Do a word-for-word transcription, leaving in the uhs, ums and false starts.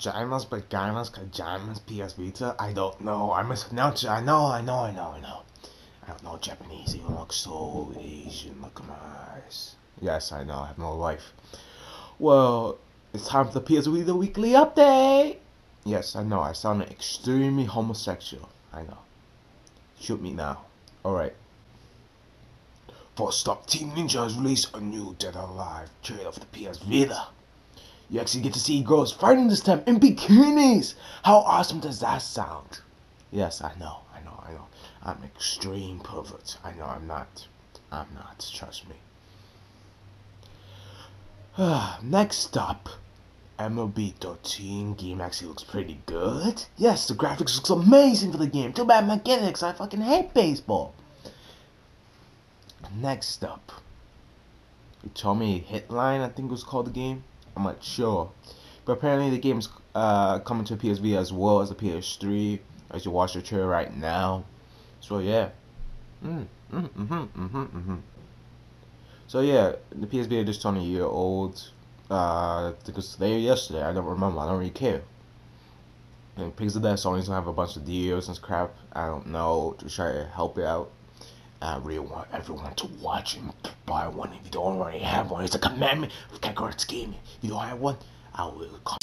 Kajimas, but Kajimas, Kajimas, P S Vita, I don't know, I mispronounced it, I know, I know, I know, I know. I don't know Japanese, even look so Asian, look at my eyes. Yes, I know, I have no life. Well, it's time for the P S Vita Weekly Update! Yes, I know, I sound extremely homosexual, I know. Shoot me now. Alright. First up, Team Ninja has released a new Dead or Alive trailer for the P S Vita. You actually get to see girls fighting this time in bikinis! How awesome does that sound? Yes, I know, I know, I know. I'm extreme pervert. I know I'm not. I'm not, trust me. Next up, M L B thirteen game actually looks pretty good. Yes, the graphics looks amazing for the game. Too bad I'm not getting it because I fucking hate baseball. Next up, you told me Hotline, I think it was called the game. I'm not sure, but apparently the game's uh, coming to P S Vita as well as the P S three. As you watch the trailer right now, so yeah. Mm, mm, mm, mm, mm, mm, mm. So yeah, the P S Vita just turned a year old. Uh, I think it was today or yesterday. I don't remember. I don't really care. And because of that, Sony's gonna have a bunch of deals and crap. I don't know, to try to help it out. I really want everyone to watch and buy one. If you don't already have one, it's a commandment of Kakarot's Gaming. If you don't have one, I will come.